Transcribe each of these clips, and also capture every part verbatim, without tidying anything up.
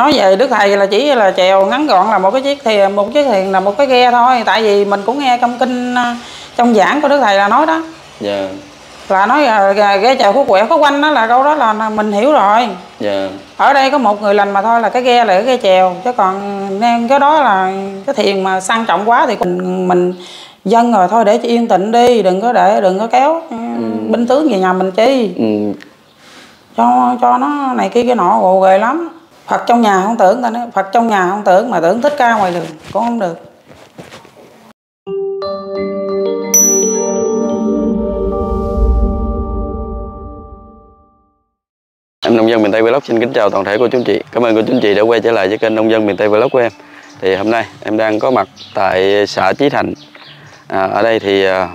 Nói về Đức Thầy là chỉ là chèo ngắn gọn là một cái chiếc thuyền, một chiếc thuyền là một cái ghe thôi. Tại vì mình cũng nghe trong kinh, trong giảng của Đức Thầy là nói đó. Dạ. Là nói là ghe chèo của quẹo có quanh đó, là câu đó là mình hiểu rồi. Dạ. Ở đây có một người lành mà thôi, là cái ghe là cái ghe chèo. Chứ còn nên cái đó là cái thuyền mà sang trọng quá thì mình, mình dân rồi thôi, để cho yên tĩnh đi, đừng có để, đừng có kéo ừ. binh tướng về nhà mình chi. Ừ. Cho, cho nó này kia cái nọ gồ ghề lắm. Phật trong nhà không tưởng, ta nói Phật trong nhà không tưởng mà tưởng Thích Ca ngoài đường cũng không được. Em nông dân miền Tây Vlog xin kính chào toàn thể cô chú anh chị. Cảm ơn cô chú anh chị đã quay trở lại với kênh nông dân miền Tây Vlog của em. Thì hôm nay em đang có mặt tại xã Chí Thành. À, ở đây thì à,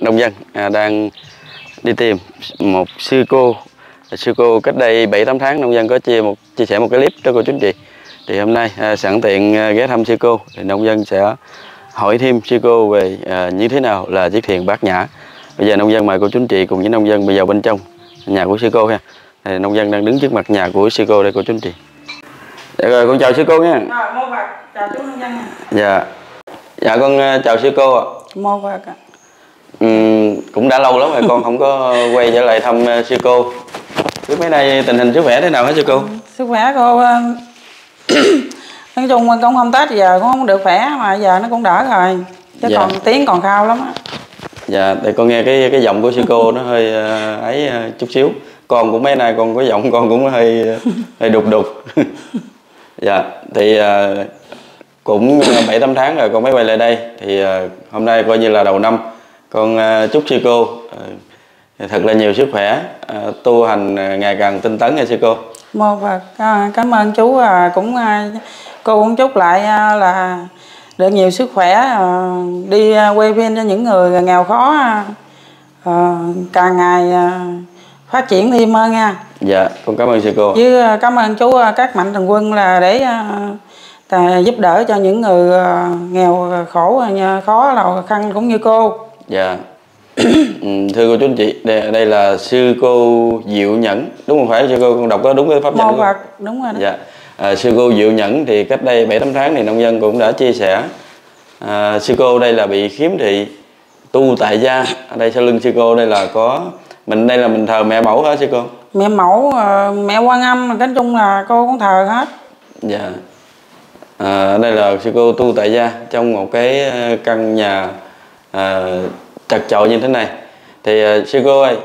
nông dân à, đang đi tìm một sư cô. Sư cô cách đây bảy tám tháng nông dân có chia một chia sẻ một cái clip cho cô chú anh chị. Thì hôm nay à, sẵn tiện à, ghé thăm sư cô, thì nông dân sẽ hỏi thêm sư cô về à, như thế nào là chiếc thuyền Bát Nhã. Bây giờ nông dân mời cô chú anh chị cùng với nông dân bây giờ bên trong nhà của sư cô ha. Thì nông dân đang đứng trước mặt nhà của sư cô đây cô chú anh chị. Dạ rồi, con chào sư cô nha. Rồi, Mô Phật, chào chú nông dân. Dạ. Dạ con chào sư cô ạ. Mô Phật ạ. Ừ, cũng đã lâu lắm rồi con không có quay trở lại thăm sư cô. Trước mấy nay tình hình sức khỏe thế nào hả sư cô? Ừ, sức khỏe cô nói chung con không Tết giờ cũng không được khỏe, mà giờ nó cũng đỡ rồi. Chứ dạ. còn tiếng còn khao lắm á. Dạ, để con nghe cái cái giọng của sư cô nó hơi ấy chút xíu. Con của mấy nay con có giọng con cũng hơi hơi đục đục. Dạ, thì cũng bảy tám tháng rồi con mới quay lại đây. Thì hôm nay coi như là đầu năm. Con chúc sư cô thật là nhiều sức khỏe, tu hành ngày càng tinh tấn nha sư cô. Mô Phật, cảm ơn chú. Cũng cô cũng chúc lại là được nhiều sức khỏe, đi quay phim cho những người nghèo khó, càng ngày phát triển thêm hơn nha. Dạ, con cảm ơn sư cô. Với cảm ơn chú các mạnh thường quân là để giúp đỡ cho những người nghèo khổ khó là khăn cũng như cô. Dạ. Thưa cô chú anh chị, đây, đây là sư cô Diệu Nhẫn, đúng không phải sư cô? Con đọc có đúng cái pháp danh không? Đúng rồi đó. Dạ. À, sư cô Diệu Nhẫn thì cách đây bảy tám tháng thì nông dân cũng đã chia sẻ. À, sư cô đây là bị khiếm thị tu tại gia. Ở đây sau lưng sư cô đây là có mình, đây là mình thờ mẹ mẫu hả sư cô? Mẹ mẫu, mẹ Quan Âm, nói chung là cô cũng thờ hết. Dạ. À, đây là sư cô tu tại gia trong một cái căn nhà à, chật chội như thế này. Thì uh, sư cô ơi,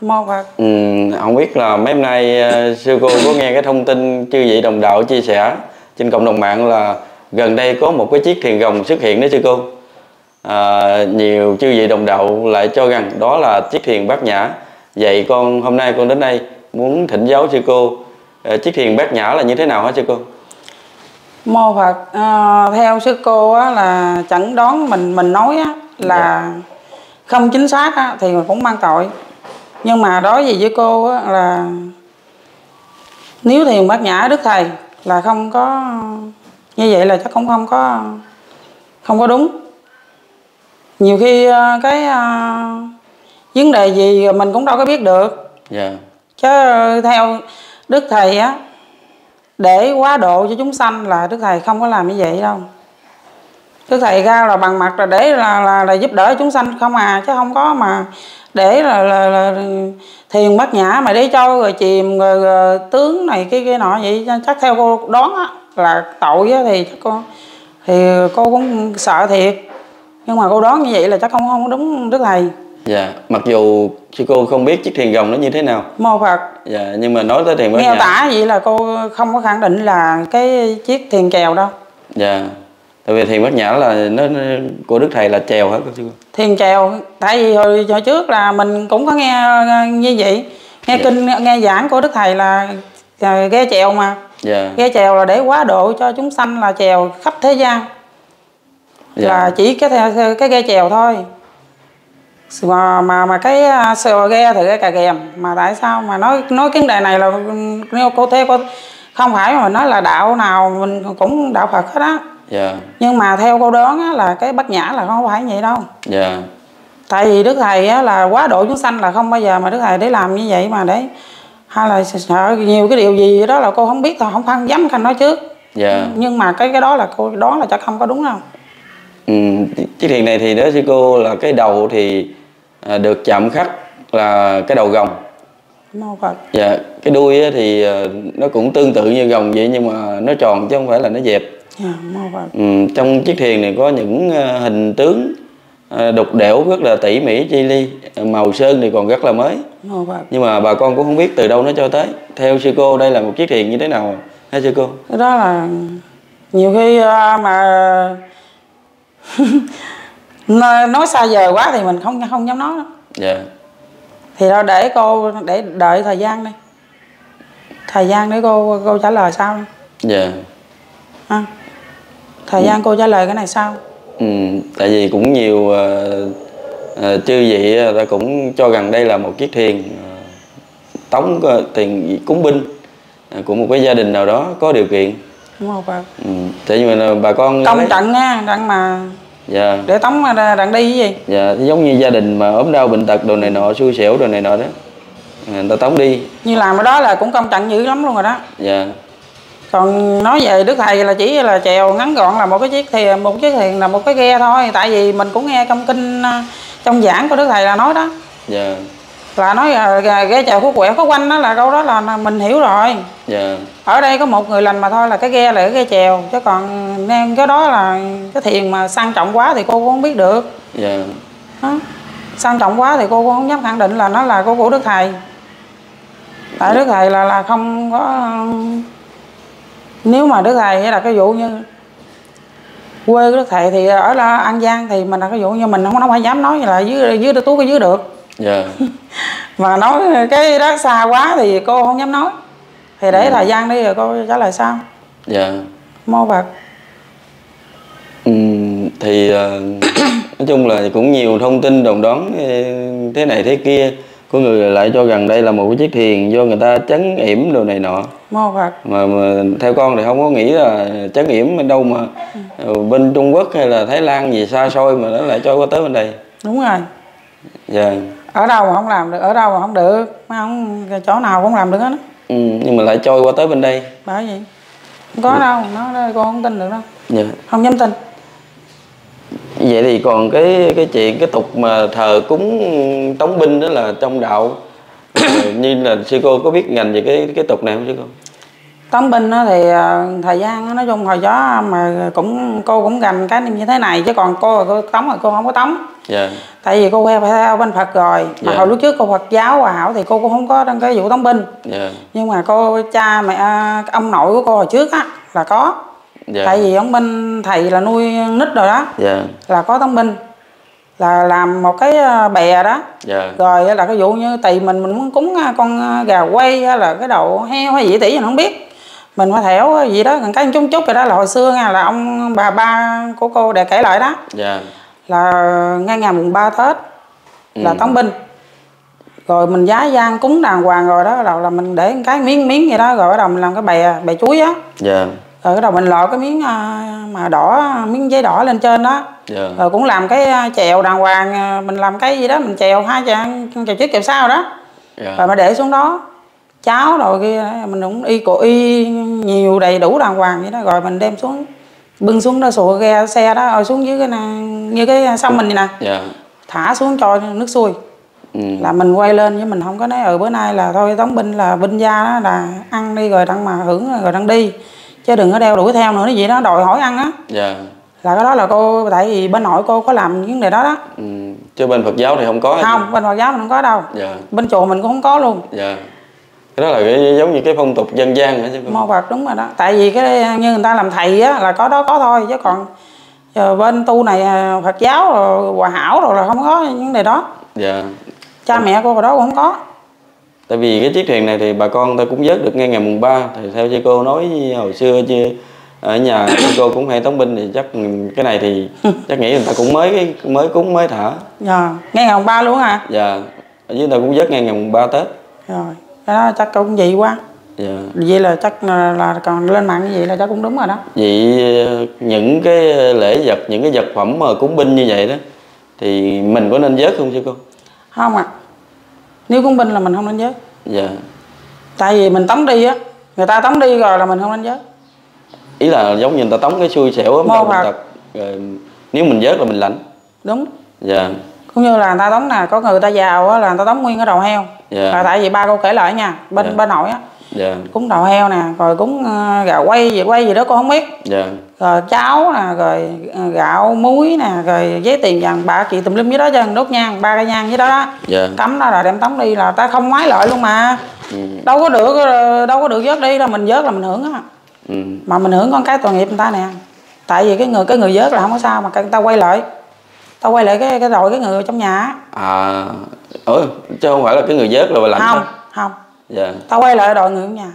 Mô Phật. Um, không biết là mấy hôm nay uh, sư cô có nghe cái thông tin chư vị đồng đạo chia sẻ trên cộng đồng mạng là gần đây có một cái chiếc thuyền rồng xuất hiện đó sư cô. Uh, nhiều chư vị đồng đạo lại cho rằng đó là chiếc thuyền Bát Nhã. Vậy con hôm nay con đến đây muốn thỉnh giáo sư cô uh, chiếc thuyền Bát Nhã là như thế nào hả sư cô? Mô Phật, uh, theo sư cô á, là chẩn đoán mình mình nói á, là yeah. không chính xác á, thì cũng mang tội. Nhưng mà đối với cô á, là nếu thuyền Bát Nhã Đức Thầy là không có như vậy là chắc cũng không có không có đúng. Nhiều khi cái uh, vấn đề gì mình cũng đâu có biết được. Yeah. Chứ theo Đức Thầy á, để quá độ cho chúng sanh là Đức Thầy không có làm như vậy đâu. Đức Thầy ra là bằng mặt là để là, là, là giúp đỡ chúng sanh không à, chứ không có mà để là, là, là thuyền Bát Nhã mà để cho rồi chìm rồi, rồi tướng này cái cái nọ vậy. Chắc theo cô đoán á, là tội á, thì chắc cô thì cô cũng sợ thiệt, nhưng mà cô đoán như vậy là chắc không không đúng Đức Thầy. Dạ, mặc dù chứ cô không biết chiếc thuyền rồng nó như thế nào. Mô Phật. Dạ, nhưng mà nói tới thuyền Bát Nhã nghe tả vậy là cô không có khẳng định là cái chiếc thuyền chèo đâu. Dạ. Tại vì thuyền Bát Nhã là nó, nó của Đức Thầy là chèo hết cô? Thuyền chèo, tại vì hồi, hồi trước là mình cũng có nghe như vậy, nghe yeah. kinh nghe giảng của Đức Thầy là ghe chèo mà. Yeah. Ghe chèo là để quá độ cho chúng sanh là chèo khắp thế gian. Yeah. Là chỉ cái cái ghe chèo thôi. Mà mà, mà cái sờ ghe thì ghe cà ghèm, mà tại sao mà nói nói cái vấn đề này là nếu cô theo cô không phải mà nói là đạo nào mình cũng đạo Phật hết á. Yeah. Nhưng mà theo cô đoán á, là cái Bát Nhã là không phải vậy đâu. Yeah. Tại vì Đức Thầy á, là quá độ chúng sanh là không bao giờ mà Đức Thầy để làm như vậy mà để hay là sợ nhiều cái điều gì đó là cô không biết, là không không dám khanh nói trước. Dạ. Nhưng mà cái cái đó là cô đoán là chắc không có đúng không? Ừ, chiếc thuyền này thì đối với cô là cái đầu thì được chạm khắc là cái đầu rồng. Mô Phật. Dạ, cái đuôi thì nó cũng tương tự như rồng vậy nhưng mà nó tròn chứ không phải là nó dẹp. Dạ, Mô Phật. Ừ, trong chiếc thuyền này có những hình tướng đục đẽo rất là tỉ mỉ chi ly, màu sơn thì còn rất là mới. Mô Phật. Nhưng mà bà con cũng không biết từ đâu nó cho tới. Theo sư cô đây là một chiếc thuyền như thế nào hả sư cô? Cái đó là nhiều khi mà nói xa vời quá thì mình không không dám nói. Dạ. Thì đâu để cô để đợi thời gian đi, thời gian để cô cô trả lời sau. Dạ. À, thời gian cô trả lời cái này sau. Ừ, tại vì cũng nhiều uh, chư vị ta cũng cho rằng đây là một chiếc thuyền uh, tống uh, tiền cúng binh uh, của một cái gia đình nào đó có điều kiện. Đúng không bà? Ừ, tại vì mình, bà con công lấy... trận nha, đặng mà. Dạ. Để tống đặng đi cái gì? Dạ, giống như gia đình mà ốm đau bệnh tật đồ này nọ, xui xẻo đồ này nọ đó, người ta tống đi. Như làm cái đó là cũng công trận dữ lắm luôn rồi đó. Dạ. Còn nói về Đức Thầy là chỉ là chèo ngắn gọn là một cái chiếc thuyền, một chiếc thuyền là một cái ghe thôi. Tại vì mình cũng nghe trong kinh, trong giảng của Đức Thầy là nói đó. Dạ. Là nói là ghe chèo của quẹo có quanh đó, là câu đó là mình hiểu rồi. Dạ. Ở đây có một người lành mà thôi, là cái ghe là cái ghe chèo. Chứ còn nên cái đó là cái thuyền mà sang trọng quá thì cô cũng không biết được. Dạ. Đó. Sang trọng quá thì cô cũng không dám khẳng định là nó là cô của Đức Thầy. Tại Đức Thầy là, là không có... Nếu mà Đức Thầy là cái vụ như quê của Đức Thầy thì ở là An Giang thì mình là cái vụ như mình không, không phải dám nói là dưới dưới túi cái dưới được. Dạ. Mà nói cái đó xa quá thì cô không dám nói. Thì để ừ. thời gian đi rồi cô trả lời sao. Dạ. Mô Phật. Ừ, thì nói chung là cũng nhiều thông tin đồn đoán thế này thế kia. Có người lại cho rằng đây là một chiếc thuyền do người ta trấn yểm đồ này nọ. Mô Phật. Mà, mà theo con thì không có nghĩ là trấn yểm bên đâu mà ừ. bên Trung Quốc hay là Thái Lan gì xa xôi mà nó lại cho qua tới bên đây. Đúng rồi. Dạ. Ở đâu mà không làm được, ở đâu mà không được, mà không chỗ nào cũng làm được hết. Ừ, nhưng mà lại trôi qua tới bên đây. Bởi vậy. Không có ừ. đâu, nó con không tin được đâu. Dạ. Không dám tin. Vậy thì còn cái cái chuyện cái tục mà thờ cúng tống binh đó là trong đạo như là sư cô có biết ngành về cái cái tục này không sư cô? Tống binh đó thì thời gian nói chung hồi đó mà cũng cô cũng gành cái như thế này, chứ còn cô, cô tống rồi cô không có tống. Dạ. Tại vì cô theo bên Phật rồi. Mà dạ. hồi lúc trước cô Phật giáo Hòa Hảo thì cô cũng không có đăng cái vụ tống binh. Dạ. Nhưng mà cô cha mẹ ông nội của cô hồi trước á là có. Dạ. Tại vì ông binh thầy là nuôi nít rồi đó. Dạ. Là có tống binh, là làm một cái bè đó. Dạ. Rồi là cái vụ như tùy mình mình muốn cúng con gà quay hay là cái đầu heo hay gì tỷ mình không biết, mình phải thẻo gì đó, cái chút chút rồi đó. Là hồi xưa nha, là ông bà ba của cô để kể lại đó. Dạ. Là ngay ngày mùng ba Tết là ừ. tống binh, rồi mình giá gian cúng đàng hoàng rồi đó, đầu là mình để cái miếng miếng gì đó, rồi bắt đầu mình làm cái bè bè chuối á. Dạ. Rồi cái đầu mình lọt cái miếng mà đỏ, miếng giấy đỏ lên trên đó. Yeah. Rồi cũng làm cái chèo đàng hoàng, mình làm cái gì đó, mình chèo hai chèo, chèo trước chèo sau đó. Yeah. Rồi mà để xuống đó, cháo rồi kia, mình cũng y cổ y nhiều đầy đủ đàng hoàng vậy đó. Rồi mình đem xuống, bưng xuống đó, sụa ghe xe đó, rồi xuống dưới cái này, như cái sông mình vậy nè. Yeah. Thả xuống cho nước xuôi. Mm. Là mình quay lên chứ mình không có nói ở ừ, bữa nay là thôi tống binh là binh gia đó là ăn đi rồi đang mà hưởng rồi đang đi. Chứ đừng có đeo đuổi theo nữa, nó vậy đó, đòi hỏi ăn á. Dạ. Là cái đó là cô, tại vì bên nội cô có làm những vấn đề đó đó. Ừ. Chứ bên Phật giáo thì không có. Không, bên Phật giáo mình không có đâu. Dạ. Bên chùa mình cũng không có luôn. Dạ. Cái đó là cái, giống như cái phong tục dân gian hả chứ? Mô Phật, đúng rồi đó. Tại vì cái như người ta làm thầy á, là có đó có thôi. Chứ còn bên tu này Phật giáo, rồi, Hòa Hảo rồi là không có những vấn đề đó. Dạ. Cha mẹ cô hồi đó cũng không có. Tại vì cái chiếc thuyền này thì bà con ta cũng vớt được ngay ngày mùng ba. Thì theo sư cô nói hồi xưa chứ ở nhà sư cô cũng hay tống binh, thì chắc cái này thì chắc nghĩ người ta cũng mới mới cúng mới thả. Dạ. Ngay ngày mùng ba luôn hả? Dạ. Ở dưới ta cũng vớt ngay ngày mùng ba Tết. Rồi. Cái đó chắc cũng dị quá. Dạ. Vậy là chắc là, là còn lên mạng như vậy là chắc cũng đúng rồi đó. Vậy những cái lễ vật, những cái vật phẩm mà cúng binh như vậy đó thì mình có nên vớt không sư cô? Không ạ. À. Nếu cúng binh là mình không nên vớt. Dạ. Tại vì mình tống đi á, người ta tống đi rồi là mình không đánh giới. Ý là giống như người ta tống cái xui xẻo á, Mô Phật rồi, nếu mình vớt là mình lãnh. Đúng. Dạ yeah. Cũng như là người ta tống nè, có người ta giàu á là người ta tống nguyên cái đầu heo. Yeah. Là tại vì ba cô kể lại nha, bên yeah. bên nội á. Yeah. Cúng đầu heo nè, rồi cúng gạo quay gì quay gì đó con không biết. Yeah. Rồi cháo nè, rồi gạo muối nè, rồi giấy tiền vàng bạc chị tùm lum với đó cho đốt nhang, ba cái nhang với đó. Yeah. Cấm đó là đem tống đi là ta không ngoái lợi luôn mà. Ừ. Đâu có được đâu có được vớt đi, là mình vớt là mình hưởng á. Ừ. Mà mình hưởng con cái tội nghiệp người ta nè. Tại vì cái người cái người vớt là không có sao mà người ta quay lại. Tao quay lại cái cái đội cái người trong nhà. À, ừ, chứ không phải là cái người vớt là làm không? Không, không. Dạ. Tao quay lại đội người trong nhà.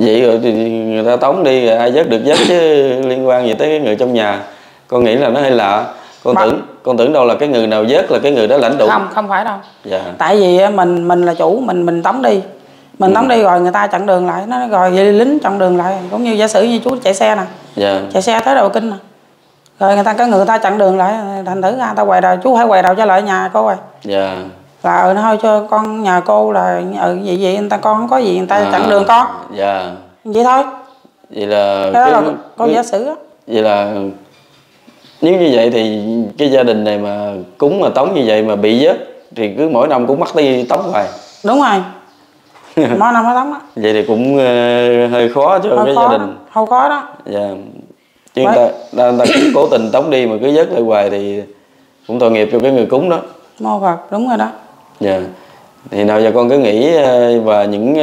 Vậy rồi thì người ta tống đi ai vớt được vớt chứ liên quan gì tới cái người trong nhà. Con nghĩ là nó hơi lạ. Con mà... tưởng con tưởng đâu là cái người nào vớt là cái người đó lãnh đủ. Không, không phải đâu. Dạ. Tại vì mình mình là chủ, mình mình tống đi. Mình ừ. tống đi rồi người ta chặn đường lại, nó rồi lính chặn đường lại, cũng như giả sử như chú chạy xe nè. Dạ. Chạy xe tới đầu kinh nè. Rồi người ta cái người ta chặn đường lại, thành thử ra tao quay đầu, chú hãy quay đầu trở lại nhà cô rồi. Dạ. Là ừ, nó thôi cho con nhà cô là ừ vậy vậy người ta con không có gì người ta à, chặn đường con. Dạ. Vậy thôi. Vậy là cái đó là con giả sử á. Vậy là nếu như vậy thì cái gia đình này mà cúng mà tống như vậy mà bị vớt thì cứ mỗi năm cũng mắc đi tống hoài. Đúng rồi. Mỗi năm mới tống á. Vậy thì cũng hơi khó cho hơi cái khó gia đình. Đó. Không khó đó. Dạ. Chứ người ta, ta, ta cố tình tống đi mà cứ vớt lại hoài thì cũng tội nghiệp cho cái người cúng đó. Mô Phật, đúng rồi đó. Dạ yeah. Thì nào giờ con cứ nghĩ và những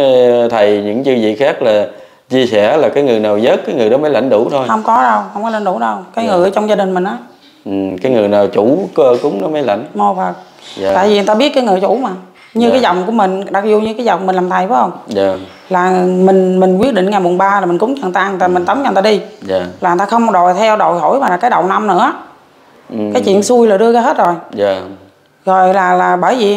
thầy, những chư vị khác là chia sẻ là cái người nào vớt cái người đó mới lãnh đủ thôi. Không có đâu, không có lãnh đủ đâu. Cái yeah. người ở trong gia đình mình á ừ, cái người nào chủ cơ cúng nó mới lãnh. Mô Phật yeah. Tại vì người ta biết cái người chủ mà. Như yeah. cái dòng của mình, đặc dụ như cái dòng mình làm thầy phải không? Dạ yeah. Là mình mình quyết định ngày mùng ba là mình cúng cho người ta, người ta mình tống cho người ta đi. Dạ. Là người ta không đòi theo đòi hỏi mà là cái đầu năm nữa. Ừ. Cái chuyện xui là đưa ra hết rồi. Dạ. Rồi là là bởi vì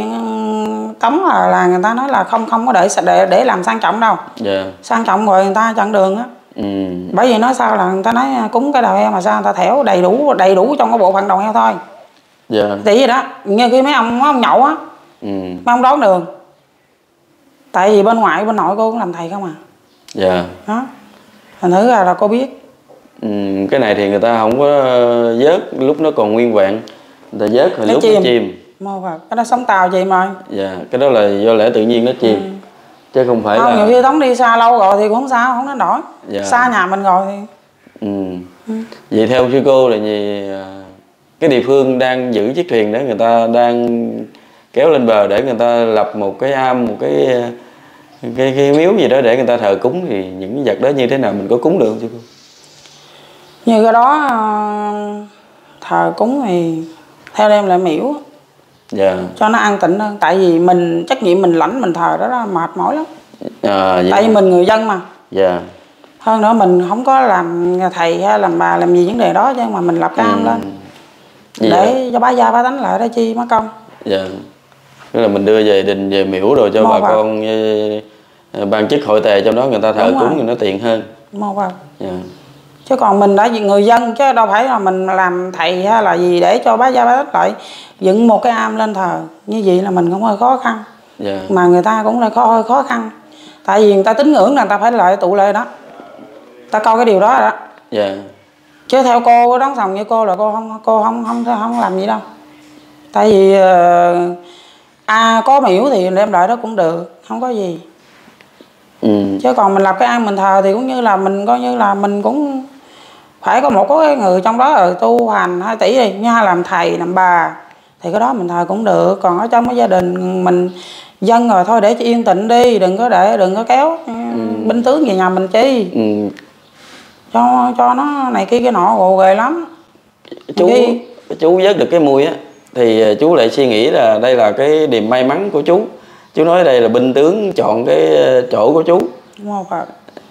tống là, là người ta nói là không không có để để để làm sang trọng đâu. Dạ. Sang trọng rồi người ta chặn đường á. Ừ. Bởi vì nói sao là người ta nói cúng cái đầu heo mà sao người ta thẻo đầy đủ đầy đủ trong cái bộ phận đầu heo thôi. Dạ. Tỷ gì đó, như khi mấy ông mấy ông nhậu á. Ừ. Mấy ông đón đường. Tại vì bên ngoại bên nội cô cũng làm thầy không à. Dạ yeah. Đó. Thành thử là, là cô biết ừ, cái này thì người ta không có vớt lúc nó còn nguyên vẹn. Người ta vớt hồi lúc chìm. Nó chìm. Mô Phật, cái đó sống tàu chìm rồi. Dạ yeah. Cái đó là do lẽ tự nhiên nó chìm. Ừ. Chứ không phải không, là nhiều khi tống đi xa lâu rồi thì cũng không sao, không đến nổi yeah. Xa nhà mình rồi thì ừ. Ừ. Vậy theo sư cô là gì? Cái địa phương đang giữ chiếc thuyền đó, người ta đang kéo lên bờ để người ta lập một cái am, một cái cái, cái miếu gì đó để người ta thờ cúng, thì những cái vật đó như thế nào mình có cúng được chứ? Như cái đó thờ cúng thì theo đem lại miễu yeah. cho nó an tịnh hơn. Tại vì mình trách nhiệm mình lãnh mình thờ đó, đó mệt mỏi lắm à, tại vì mình người dân mà yeah. Hơn nữa mình không có làm thầy hay làm bà làm gì vấn đề đó, chứ mà mình lập cái am ừ. lên yeah. để cho bá gia bá tánh lại đó chi mất công. Dạ yeah. Tức là mình đưa về đình về miễu rồi cho Mô bà Phật. Con ban chức hội tề trong đó người ta thờ cúng thì nó tiện hơn. Mô Phật yeah. Chứ còn mình đã người dân chứ đâu phải là mình làm thầy hay là gì để cho bá gia bá tánh lại, dựng một cái am lên thờ như vậy là mình cũng hơi khó khăn yeah. Mà người ta cũng là khó, hơi khó khăn. Tại vì người ta tín ngưỡng là người ta phải lại tụ lệ đó, ta coi cái điều đó rồi đó yeah. Chứ theo cô đón sòng như cô là cô không cô không không không, không làm gì đâu. Tại vì à, có miễu thì đem lại đó cũng được, không có gì ừ. Chứ còn mình lập cái ăn mình thờ thì cũng như là mình coi như là mình cũng phải có một cái người trong đó ở tu hành hai tỷ đi, như hai làm thầy làm bà thì cái đó mình thờ cũng được. Còn ở trong cái gia đình mình dân rồi thôi để cho yên tĩnh đi, đừng có để đừng có kéo ừ. binh tướng về nhà mình chi ừ. cho cho nó này kia cái nọ gồ ghề lắm. Chú khi... chú vớt được cái mùi á thì chú lại suy nghĩ là đây là cái điểm may mắn của chú. Chú nói đây là binh tướng chọn cái chỗ của chú. Wow.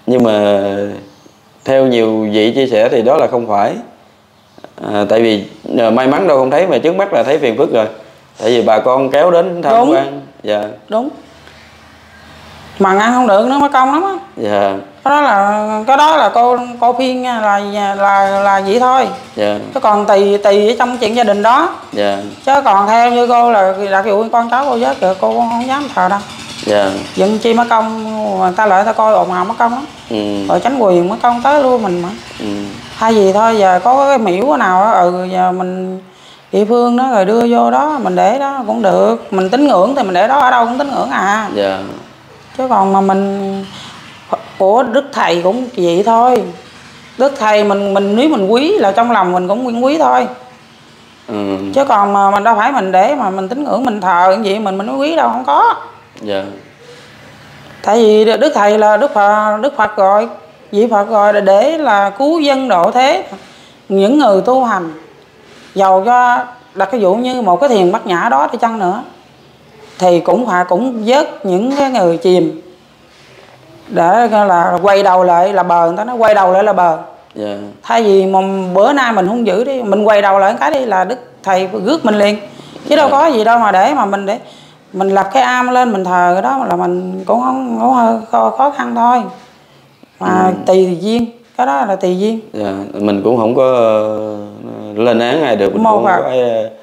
Nhưng mà theo nhiều vị chia sẻ thì đó là không phải à, tại vì may mắn đâu không thấy mà trước mắt là thấy phiền phức rồi. Tại vì bà con kéo đến tham đúng. Quan dạ. Đúng. Mà ăn không được nó mới công lắm á dạ. Cái đó là cái đó là cô cô phiên là là là vậy thôi dạ. Chứ còn tùy tùy trong chuyện gia đình đó dạ. Chứ còn theo như cô là đặc dụ con cháu cô vớt được cô không dám thờ đâu Dạ. Giận chi má công, người ta lại ta coi ồn ào má công lắm. Ừ. Rồi tránh quyền má công tới luôn mình mà. Ừ. Hay gì thôi, giờ có cái miễu nào đó, ừ giờ mình địa phương đó rồi đưa vô đó, mình để đó cũng được. Mình tín ngưỡng thì mình để đó, ở đâu cũng tín ngưỡng à. Dạ. Chứ còn mà mình của Đức Thầy cũng vậy thôi. Đức Thầy mình mình nếu mình quý là trong lòng mình cũng nguyên quý thôi. Ừ. Chứ còn mà mình đâu phải mình để mà mình tín ngưỡng mình thờ như vậy mình mình mới quý đâu, không có. Dạ. Tại vì Đức Thầy là Đức Phật, Đức Phật rồi, vị Phật rồi để là cứu dân độ thế, những người tu hành. Dầu cho đặt cái dụ như một cái thuyền Bát Nhã đó thì chăng nữa thì cũng phải cũng vớt những cái người chìm để là quay đầu lại là bờ, người ta nói quay đầu lại là bờ. Yeah. Thay vì mà bữa nay mình không giữ đi, mình quay đầu lại cái đi là Đức Thầy rước mình liền. Chứ đâu yeah. có gì đâu mà để mà mình để mình lập cái am lên mình thờ cái đó là mình cũng không, cũng hơi khó khăn thôi. Mà ừ. tùy duyên, cái đó là tùy duyên. Yeah. Mình cũng không có lên án ai được, mình Mô cũng Phật. Không có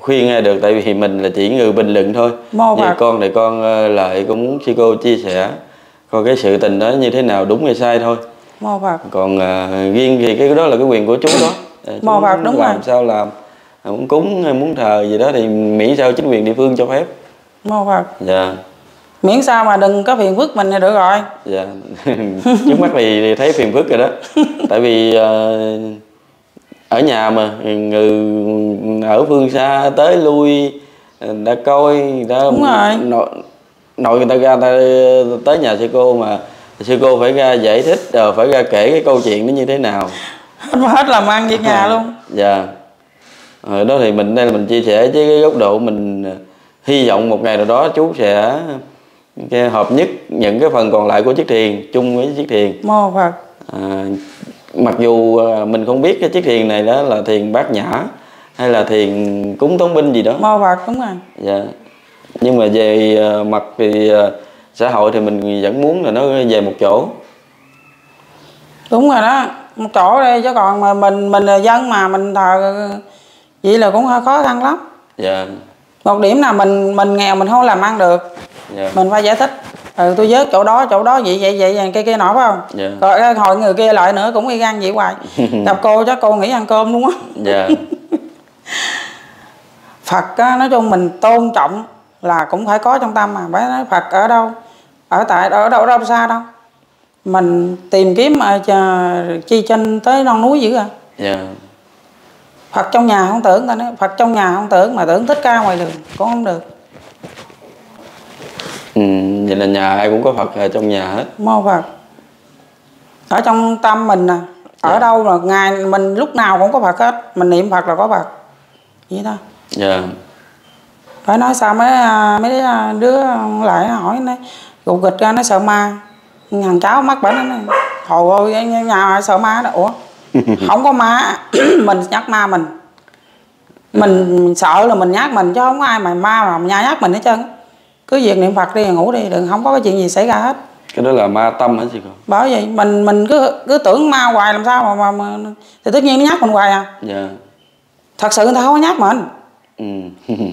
khuyên ai được, tại vì mình là chỉ người bình luận thôi. Mô Vậy Phật. Con thì con lại cũng muốn sư cô chia sẻ coi cái sự tình đó như thế nào đúng hay sai thôi. Mô Phật. Còn uh, riêng về cái đó là cái quyền của chú đó. Mô Phật, đúng làm rồi. Sao làm, muốn cúng hay muốn thờ gì đó thì miễn sao chính quyền địa phương cho phép. Mô Phật. Dạ. Miễn sao mà đừng có phiền phức mình là được rồi. Dạ. Trước mắt thì thấy phiền phức rồi đó. Tại vì uh, ở nhà mà người ở phương xa tới lui đã coi đã đúng rồi. Nội, nội người ta ra ta tới nhà sư cô mà sư cô phải ra giải thích, phải ra kể cái câu chuyện nó như thế nào, hết làm ăn việc nhà luôn. Dạ. Rồi đó thì mình đây là mình chia sẻ với cái góc độ mình hy vọng một ngày nào đó chú sẽ hợp nhất những cái phần còn lại của chiếc thuyền chung với chiếc thuyền. Mô Phật. À, mặc dù mình không biết cái chiếc thuyền này đó là thuyền Bát Nhã hay là thuyền cúng tống binh gì đó. Mô Phật, đúng rồi. Dạ. Nhưng mà về mặt thì xã hội thì mình vẫn muốn là nó về một chỗ. Đúng rồi đó, một chỗ đây, chứ còn mà mình mình là dân mà mình thờ vậy là cũng hơi khó khăn lắm. Dạ. Một điểm là mình mình nghèo mình không làm ăn được. Dạ. Mình phải giải thích. Ừ, tôi vớt chỗ đó chỗ đó vậy vậy vậy cái kia nọ phải không? Dạ. Rồi hồi người kia lại nữa cũng y gan vậy hoài. Gặp cô chắc cô nghĩ ăn cơm luôn á. Dạ. Phật á, nói chung mình tôn trọng là cũng phải có trong tâm mà. Bái nói Phật ở đâu, ở tại ở đâu, ở đâu xa đâu, mình tìm kiếm mà chi trên tới non núi dữ à. Dạ. Phật trong nhà không tưởng, ta nói Phật trong nhà không tưởng mà tưởng thích ca ngoài đường cũng không được. Ừ, vậy là nhà ai cũng có Phật ở trong nhà hết. Mô Phật. Ở trong tâm mình nè, ở dạ. đâu là ngày mình lúc nào cũng có Phật hết, mình niệm Phật là có Phật vậy thôi. Dạ. Phải nói sao mấy mấy đứa lại hỏi nó gục gịch ra nó sợ ma, thằng cháu mắc bệnh nó hồi ơi nhà sợ ma đó. Ủa không có ma. Mình nhắc ma mình mình sợ là mình nhắc mình chứ không có ai mà ma mà nhà nhắc mình hết trơn. Cứ việc niệm Phật đi ngủ đi, đừng không có cái chuyện gì xảy ra hết. Cái đó là ma tâm hả chị con? Bởi vậy mình mình cứ cứ tưởng ma hoài làm sao mà, mà, mà thì tất nhiên nó nhắc mình hoài à. Dạ. Thật sự người ta không có nhắc mình. Ừ.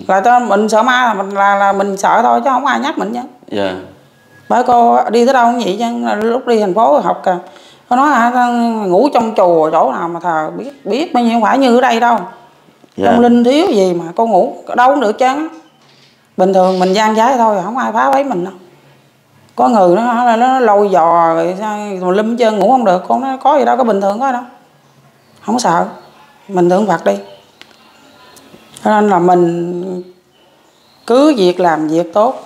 Là cho mình sợ ma là mình là, là mình sợ thôi chứ không ai nhắc mình chứ. Dạ. Bởi cô đi tới đâu cũng vậy chứ, lúc đi thành phố học kìa, cô nói hả ngủ trong chùa chỗ nào mà thờ biết biết bao nhiêu, không phải như ở đây đâu. Dạ. Trong linh thiếu gì mà cô ngủ đâu cũng được chứ. Bình thường mình gian giái thôi không ai phá bấy mình đâu. Có người nó nó lôi dò rồi lim hết trơn ngủ không được, con nó có gì đâu, có bình thường có đâu. Không sợ. Mình tưởng Phật đi. Cho nên là mình cứ việc làm việc tốt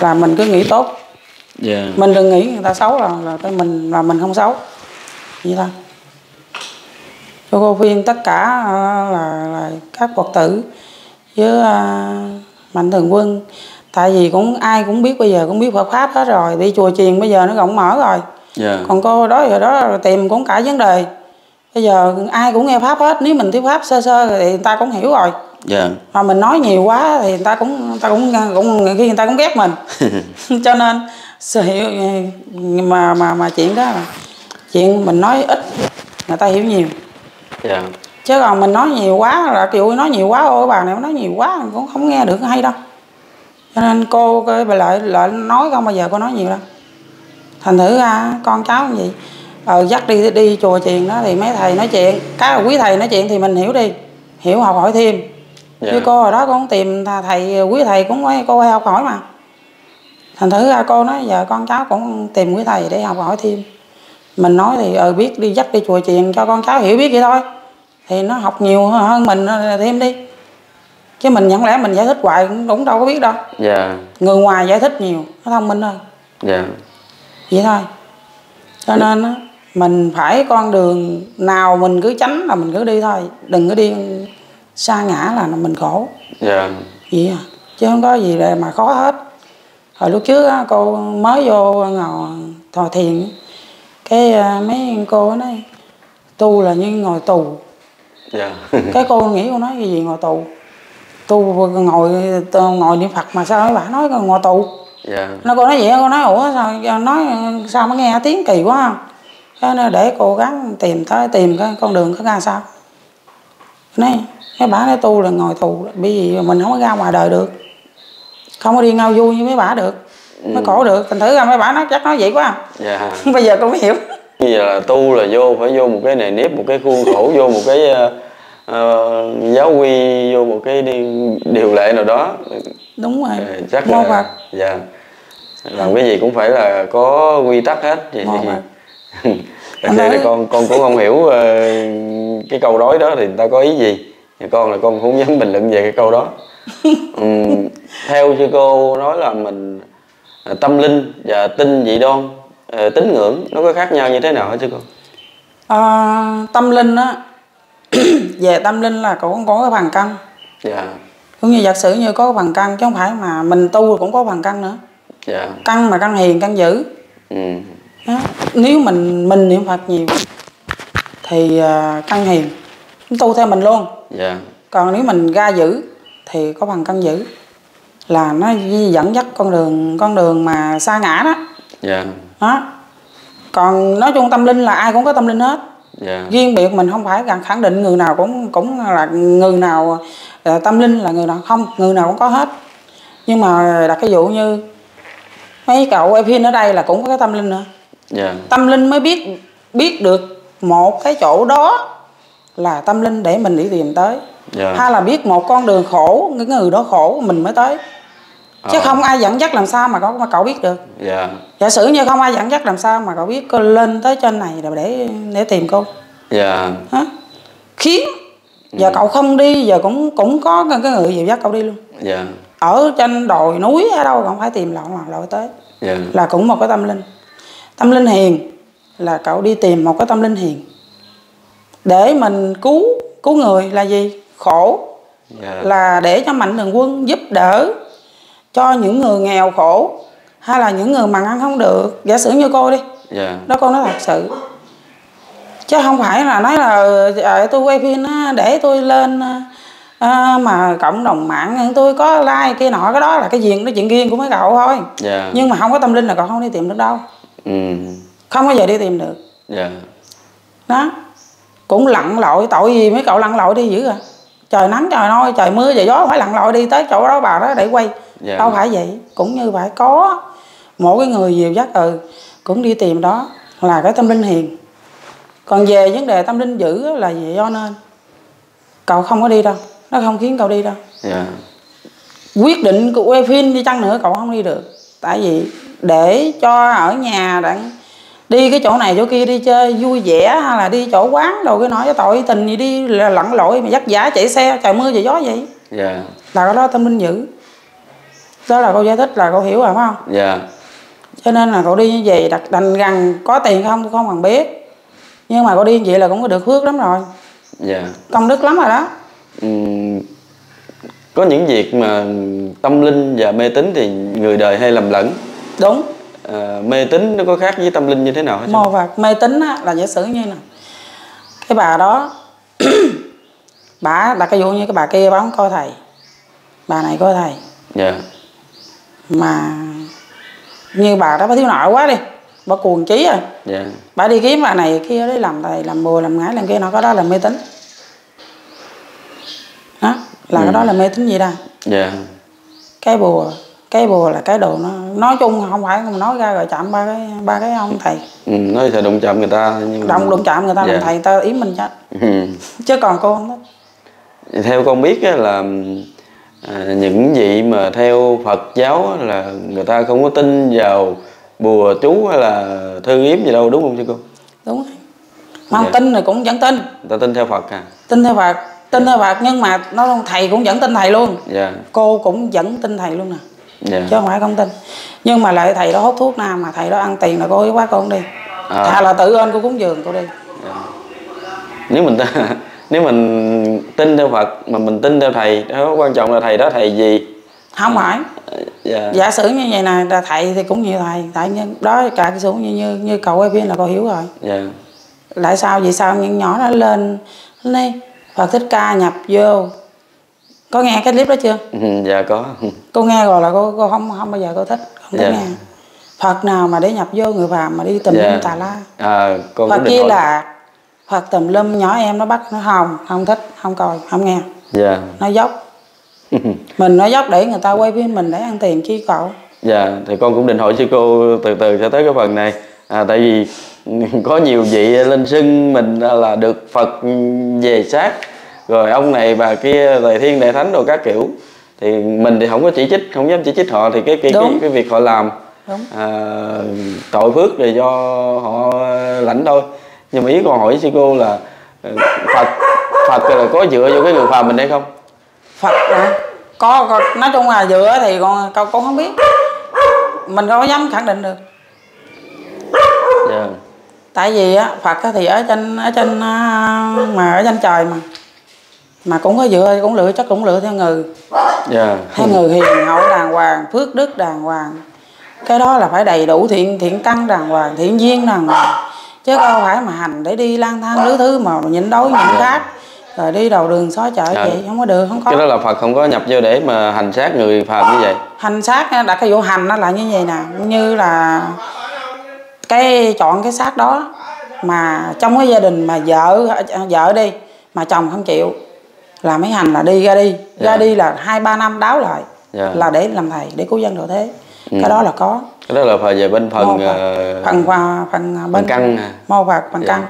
là mình cứ nghĩ tốt. Yeah. Mình đừng nghĩ người ta xấu là là tới mình là mình không xấu. Vậy thôi. Cho cô khuyên tất cả là, là các Phật tử với uh, mạnh thường quân, tại vì cũng ai cũng biết bây giờ cũng biết Phật pháp hết rồi, đi chùa chiền bây giờ nó rộng mở rồi. Yeah. Còn cô đó rồi đó tìm cũng cả vấn đề. Bây giờ ai cũng nghe pháp hết, nếu mình thuyết pháp sơ sơ thì người ta cũng hiểu rồi. Dạ. Mà mình nói nhiều quá thì người ta cũng người ta cũng cũng khi người ta cũng ghét mình. Cho nên sự hiểu mà mà mà chuyện đó là chuyện mình nói ít người ta hiểu nhiều. Dạ. Chứ còn mình nói nhiều quá là kiểu nói nhiều quá, ôi bà này nói nhiều quá cũng không nghe được hay đâu. Nên cô cái bà Lợi, Lợi nói không bao giờ cô nói nhiều đâu. Thành thử ra con cháu như vậy, ờ, dắt đi đi chùa chiền đó thì mấy thầy nói chuyện, cái quý thầy nói chuyện thì mình hiểu đi, hiểu học hỏi thêm. Dạ. Chứ cô hồi đó con tìm thầy, quý thầy cũng nói cô hay học hỏi mà. Thành thử ra cô nói giờ con cháu cũng tìm quý thầy để học hỏi thêm. Mình nói thì ờ biết đi dắt đi chùa chiền cho con cháu hiểu biết vậy thôi. Thì nó học nhiều hơn mình thêm đi. Chứ mình nhận lẽ mình giải thích hoài cũng đúng đâu có biết đâu. Dạ. Người ngoài giải thích nhiều, nó thông minh hơn. Dạ. Vậy thôi. Cho nên á, mình phải con đường nào mình cứ tránh là mình cứ đi thôi. Đừng có đi xa ngã là mình khổ. Dạ. Vậy à. Chứ không có gì mà khó hết. Hồi lúc trước á, cô mới vô ngồi thò thiền, cái mấy cô nói tu là như ngồi tù. Dạ. Cái cô nghĩ cô nói cái gì ngồi tù, tu ngồi ngồi niệm Phật mà sao bà nói ngồi tù. Dạ. Nó cô nói vậy, cô nói ủa sao nói sao mà nghe tiếng kỳ quá không? Cái nó để cố gắng tìm tới tìm cái con đường có ra sao. Nói cái bà nói tu là ngồi tù, bởi vì mình không có ra ngoài đời được, không có đi ngao vui như mấy bà được, mới ừ. cổ được. Thành thử ra mấy bà nói chắc nói vậy quá. Dạ. Bây giờ tôi mới hiểu. Bây giờ là tu là vô phải vô một cái nề nếp, một cái khuôn khổ, vô một cái uh... Ờ, giáo quy, vô một cái điều lệ nào đó. Đúng rồi. À, chắc Mô Phật. Dạ. Làm ừ. cái gì cũng phải là có quy tắc hết. Vậy Mô Phật. Thật ra con con cũng không hiểu uh, cái câu nói đó thì người ta có ý gì. Con là con không dám bình luận về cái câu đó. uhm, Theo sư cô nói là mình uh, tâm linh và tin dị đoan, uh, tín ngưỡng nó có khác nhau như thế nào hả sư cô? À, tâm linh á, về tâm linh là cũng có cái bàn căn. Dạ. Cũng như giả sử như có cái bàn căn, chứ không phải mà mình tu cũng có bàn căn nữa. Dạ. Căn mà căn hiền, căn dữ. Ừ. Đó. Nếu mình mình niệm Phật nhiều thì căn hiền tu theo mình luôn. Dạ. Còn nếu mình ra dữ thì có bàn căn dữ, là nó dẫn dắt con đường con đường mà xa ngã đó. Dạ. Đó. Còn nói chung tâm linh là ai cũng có tâm linh hết. Yeah. Riêng biệt mình không phải khẳng định người nào cũng cũng là người nào tâm linh là người nào không, người nào cũng có hết. Nhưng mà đặt cái dụ như mấy cậu Epin ở đây là cũng có cái tâm linh nữa. Yeah. Tâm linh mới biết biết được một cái chỗ đó là tâm linh để mình đi tìm tới. Yeah. Hay là biết một con đường khổ, cái người đó khổ mình mới tới. Chứ không ai dẫn dắt làm sao mà cậu, mà cậu biết được. Dạ. Giả sử như không ai dẫn dắt làm sao mà cậu biết cô lên tới trên này để để tìm cô. Dạ. Hả? Khiến giờ ừ. cậu không đi, giờ cũng cũng có cái người dìu dắt cậu đi luôn. Dạ. Ở trên đồi núi ở đâu cậu phải tìm lộn hoặc lội tới. Dạ. Là cũng một cái tâm linh. Tâm linh hiền là cậu đi tìm một cái tâm linh hiền để mình cứu cứu người là gì? Khổ. Dạ. Là để cho mạnh thường quân giúp đỡ cho những người nghèo khổ, hay là những người mà ăn không được. Giả sử như cô đi. Yeah. Đó, cô nói thật sự, chứ không phải là nói là tôi quay phim để tôi lên à, mà cộng đồng mạng tôi có like kia nọ. Cái đó là cái chuyện, cái chuyện riêng của mấy cậu thôi. Yeah. Nhưng mà không có tâm linh là cậu không đi tìm được đâu. Mm. Không bao giờ đi tìm được. Yeah. Đó. Cũng lặn lội, tội gì mấy cậu lặn lội đi dữ à. Trời nắng trời nôi, trời mưa trời gió phải lặn lội đi tới chỗ đó bà đó để quay. Dạ. Đâu phải vậy, cũng như phải có mỗi cái người dìu dắt, ừ cũng đi tìm, đó là cái tâm linh hiền. Còn về vấn đề tâm linh dữ là gì, do nên cậu không có đi đâu, nó không khiến cậu đi đâu. Dạ. Quyết định của quay phim đi chăng nữa cậu không đi được, tại vì để cho ở nhà đã đi cái chỗ này chỗ kia đi chơi vui vẻ, hay là đi chỗ quán đồ cái nọ cho tội tình gì, đi lặn lội mà dắt giả chạy xe trời mưa trời gió vậy. Dạ. Là cái đó tâm linh dữ. Đó là cô giải thích là cô hiểu rồi phải không? Dạ. Cho nên là cậu đi như vậy, đặt đành rằng có tiền không tôi không cần biết, nhưng mà cậu đi như vậy là cũng có được phước lắm rồi. Dạ. Công đức lắm rồi đó. Ừ. Có những việc mà tâm linh và mê tín thì người đời hay lầm lẫn. Đúng. À, mê tín nó có khác với tâm linh như thế nào hả? Mô Phật. Mê tín á, là giả sử như là cái bà đó bà đặt cái dụ như cái bà kia bà không coi thầy, bà này coi thầy. Dạ. Mà như bà đó bà thiếu nợ quá đi, bà cuồng trí rồi. Dạ. Bà đi kiếm bà này kia đấy làm thầy làm bùa làm ngải làm kia nó, có đó là mê tín. Đó là ừ. cái đó là mê tín gì đây. Dạ. Cái bùa Cái bùa là cái đồ nó nói chung, không phải không nói ra rồi chạm ba cái ba cái ông thầy. Ừ, nói sẽ đụng chạm người ta. Nhưng đụng đụng chạm người ta, yeah. Làm thầy ta yếm mình chết. Ừ. Chứ còn cô không đó. Theo con biết là những gì mà theo Phật giáo là người ta không có tin vào bùa chú hay là thư yếm gì đâu, đúng không chứ cô? Đúng. Mà không, yeah. Tin thì cũng vẫn tin. Ta tin theo Phật à? Tin theo Phật, tin theo Phật, nhưng mà nó thầy cũng vẫn tin thầy luôn. Yeah. Cô cũng vẫn tin thầy luôn nè. Yeah. Chứ không phải không tin. Nhưng mà lại thầy đó hút thuốc nam, mà thầy đó ăn tiền là cô ấy quá, cô không đi. À. Thà là tự ơn cô cúng dường cô đi. Yeah. Nếu mình nếu mình tin theo Phật mà mình tin theo thầy, đó quan trọng là thầy đó thầy gì? Không phải. Yeah. Giả sử như vậy nè, thầy thì cũng như thầy, tại nhân đó cả cái xuống như như như cậu ấy biết là cô hiểu rồi. Dạ. Yeah. Lại sao vậy, sao những nhỏ nó lên đi Phật Thích Ca nhập vô. Có nghe cái clip đó chưa? Ừ, dạ có. Cô nghe rồi là cô, cô không không bao giờ cô thích, không thích, dạ. Nghe Phật nào mà để nhập vô người phàm mà đi tùm, dạ. Lum tà la. À, con Phật kia là Phật tùm lum, nhỏ em nó bắt nó hồng, không thích, không coi, không nghe. Dạ. Nó dốc. Mình nó dốc để người ta quay phim mình để ăn tiền chi cậu. Dạ, thì con cũng định hỏi sư cô từ từ sẽ tới cái phần này. À, tại vì có nhiều vị lên xưng mình là được Phật về xác, rồi ông này bà kia đại thiên đại thánh rồi các kiểu, thì mình thì không có chỉ trích, không dám chỉ trích họ, thì cái cái cái, cái việc họ làm à, tội phước rồi do họ lãnh thôi. Nhưng mà ý còn hỏi sư cô là Phật Phật là có dựa vô cái người phàm mình hay không? Phật à, có, có nói chung là dựa thì con con không biết, mình đâu có dám khẳng định được. Yeah. Tại vì á Phật á, thì ở trên ở trên mà ở trên trời mà mà cũng có dựa cũng lựa chắc cũng lựa theo người, yeah. Theo người hiền hậu đàng hoàng, phước đức đàng hoàng, cái đó là phải đầy đủ thiện thiện căn đàng hoàng, thiện duyên đàng hoàng, chứ không phải mà hành để đi lang thang lứa thứ mà nhịn đói nhịn khát rồi đi đầu đường xó chợ, yeah. Vậy không có được, không có. Cái đó là Phật không có nhập vô để mà hành xác người phàm như vậy. Hành xác đặt cái vụ hành nó là như vậy nè, như là cái chọn cái xác đó mà trong cái gia đình mà vợ vợ đi mà chồng không chịu là mấy hành là đi ra đi, yeah. Ra đi là hai ba năm đáo lại, yeah. Là để làm thầy để cứu dân độ thế, ừ. Cái đó là có, cái đó là phải về bên phần uh... phần phần, phần bên căn Mô Phật phần, yeah. Căn,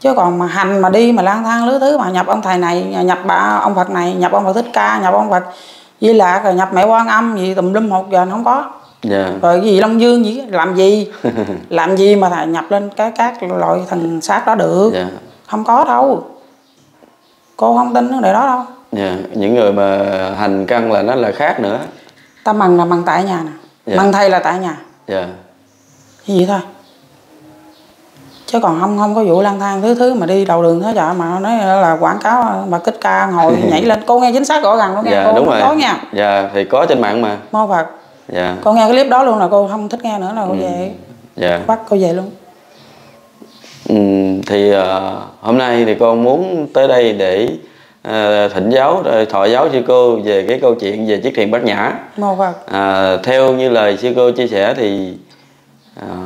chứ còn mà hành mà đi mà lang thang lứa thứ mà nhập ông thầy này, nhập bà ông Phật này, nhập ông Phật Thích Ca, nhập ông Phật Di Lạc, rồi nhập mẹ Quan Âm gì tùm lum một giờ không có. Yeah. Rồi cái gì Long Dương gì làm gì làm gì mà thầy nhập lên cái các loại thần xác đó được, yeah. Không có đâu, cô không tin vấn đề đó đâu, yeah. Những người mà hành căn là nó là khác nữa, ta mần là mần tại nhà nè, yeah. Mần thầy là tại nhà, yeah. Cái gì thôi, chứ còn không không có vụ lang thang thứ thứ mà đi đầu đường thế chợ mà nói là quảng cáo mà kích ca ngồi nhảy lên. Cô nghe chính xác rõ ràng luôn, yeah, cô đúng rồi. Nói nha, dạ, thì có trên mạng mà Mô Phật. Dạ. Con nghe cái clip đó luôn là cô không thích nghe nữa là cô, ừ. Về, dạ. Bắt cô về luôn, ừ. Thì uh, hôm nay thì con muốn tới đây để uh, thỉnh giáo, thọ giáo sư cô về cái câu chuyện về chiếc thuyền Bát Nhã. Một à, theo như lời sư cô chia sẻ thì uh,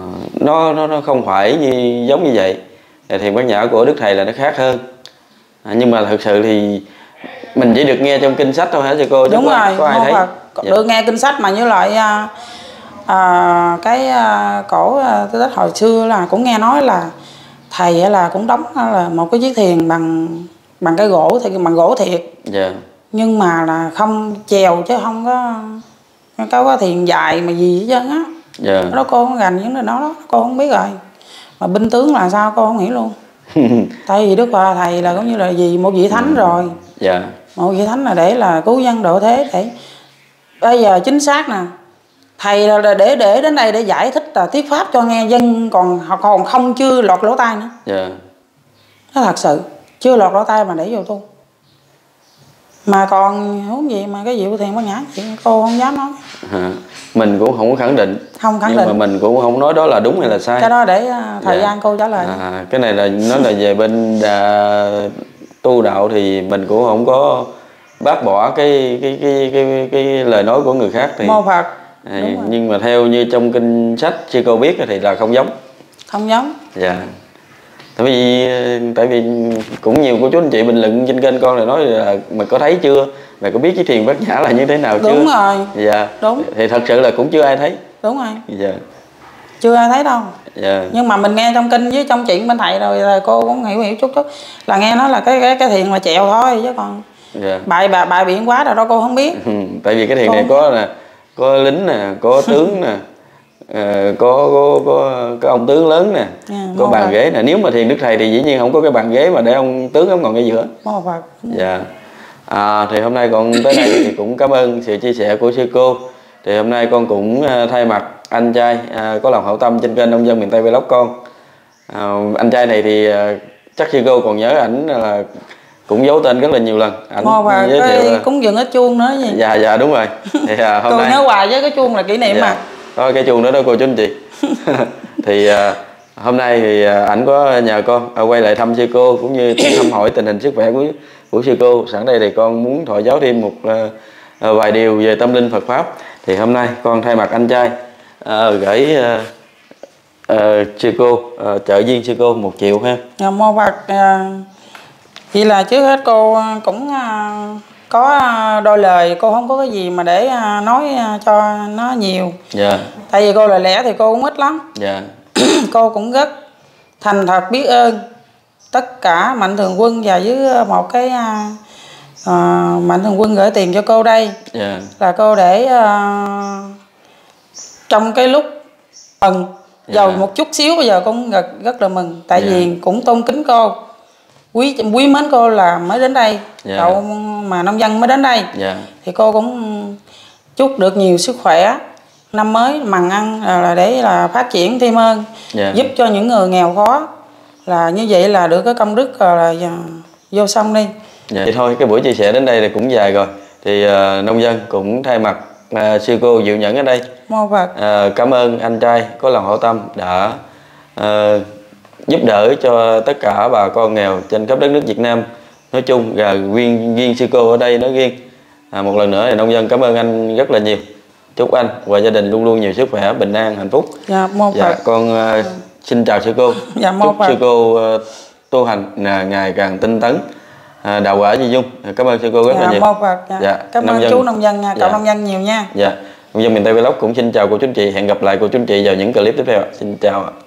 nó, nó nó không phải như giống như vậy. Thuyền Bát Nhã của Đức Thầy là nó khác hơn, à, nhưng mà thực sự thì mình chỉ được nghe trong kinh sách thôi hả sư cô? Đúng rồi, có ai thấy? Dạ. Được nghe kinh sách mà như loại à, à, cái à, cổ Tư Tích hồi xưa là cũng nghe nói là thầy là cũng đóng là một cái chiếc thuyền bằng bằng cái gỗ thì bằng gỗ thiệt, dạ. Nhưng mà là không chèo chứ không có không có thuyền dài mà gì hết trơn á, dạ. Đó cô không gành những cái đó, đó cô không biết rồi, mà binh tướng là sao cô không hiểu luôn. Tại vì Đức Bà Thầy là cũng như là gì một vị thánh, ừ. Rồi, dạ. Một vị thánh là để là cứu dân độ thế, để bây giờ chính xác nè, thầy là để để đến đây để giải thích là thuyết pháp cho nghe dân, còn họ còn không chưa lọt lỗ tai nữa, yeah. Nó thật sự chưa lọt lỗ tai mà để vô tu mà còn huống gì mà cái gì của Thuyền Bát Nhã thì cô không dám nói, à, mình cũng không khẳng định, không khẳng nhưng định. Mà mình cũng không nói đó là đúng hay là sai, cái đó để thời, yeah. Gian cô trả lời, à, cái này là nó là về bên đà, tu đạo thì mình cũng không có bác bỏ cái cái, cái cái cái lời nói của người khác thì Mô Phật, à, nhưng mà theo như trong kinh sách sư cô biết thì là không giống, không giống, dạ. Tại vì tại vì cũng nhiều cô chú anh chị bình luận trên kênh con là nói là mày có thấy chưa, mày có biết cái thiền Bát Nhã là như thế nào chưa? Đúng rồi. Dạ. Đúng. Thì thật sự là cũng chưa ai thấy. Đúng rồi. Dạ. Chưa ai thấy đâu. Dạ. Nhưng mà mình nghe trong kinh với trong chuyện bên thầy rồi là cô cũng hiểu hiểu chút chút là nghe nói là cái cái cái thiền là chẹo thôi chứ còn dạ. bài bà bài biển quá rồi đó cô không biết. Ừ, tại vì cái thiền cô... này có là có lính nè, có tướng nè. Ờ, có, có, có, có ông tướng lớn nè, à, có bàn Phật. Ghế nè. Nếu mà thiền Đức Thầy thì dĩ nhiên không có cái bàn ghế mà để ông tướng không còn cái gì hết. Mô Phật. Dạ. À, thì hôm nay con tới đây thì cũng cảm ơn sự chia sẻ của sư cô. Thì hôm nay con cũng thay mặt anh trai à, có lòng hảo tâm trên kênh Nông Dân Miền Tây Vlog con. à, Anh trai này thì à, chắc sư cô còn nhớ ảnh là cũng giấu tên rất là nhiều lần. Ảnh giới thiệu là... cũng dừng hết chuông nữa gì. Dạ dạ đúng rồi. Thì à, hôm nay... nhớ hoài với cái chuông là kỷ niệm dạ. mà. Đó, cái chuồng đó đó cô chú anh chị. Thì à, hôm nay thì ảnh à, có nhờ con à, quay lại thăm sư cô cũng như thăm hỏi tình hình sức khỏe của của sư cô. Sẵn đây thì con muốn thọ giáo thêm một à, vài điều về tâm linh Phật pháp. Thì hôm nay con thay mặt anh trai à, gửi à, à, sư cô à, trợ duyên sư cô một triệu ha. Dạ Mô Phật. À, vậy là trước hết cô cũng à, có đôi lời, cô không có cái gì mà để nói cho nó nhiều. Dạ. Tại vì cô lời lẽ thì cô cũng ít lắm. Dạ. Cô cũng rất thành thật biết ơn tất cả mạnh thường quân và với một cái uh, mạnh thường quân gửi tiền cho cô đây. Dạ. Là cô để uh, trong cái lúc cần giàu dạ. một chút xíu bây giờ cũng rất, rất là mừng. Tại dạ. vì cũng tôn kính cô, quý quý mến cô là mới đến đây yeah. cậu mà nông dân mới đến đây yeah. thì cô cũng chúc được nhiều sức khỏe, năm mới mằng ăn là để là phát triển thêm hơn yeah. giúp cho những người nghèo khó, là như vậy là được cái công đức là vô sông đi vậy yeah. thôi. Cái buổi chia sẻ đến đây là cũng dài rồi thì uh, nông dân cũng thay mặt uh, sư cô Diệu Nhẫn ở đây Mô Phật uh, cảm ơn anh trai có lòng hảo tâm đã uh, giúp đỡ cho tất cả bà con nghèo trên khắp đất nước Việt Nam nói chung và viên viên sư cô ở đây nói riêng. À, một lần nữa thì nông dân cảm ơn anh rất là nhiều, chúc anh và gia đình luôn luôn nhiều sức khỏe, bình an, hạnh phúc. Dạ, Mô Phật. Dạ, con uh, xin chào sư cô. Dạ, Mô Phật. Chúc sư cô uh, tu hành uh, ngày càng tinh tấn, uh, đạo quả di dung. Cảm ơn sư cô rất dạ, là nhiều. Mô Phật. Dạ. Dạ, cảm ơn chú nông dân, cậu dạ. nông dân nhiều nha. Dạ, Nông Dân Miền Tây Vlog cũng xin chào cô chú anh chị, hẹn gặp lại cô chú anh chị vào những clip tiếp theo. Xin chào ạ.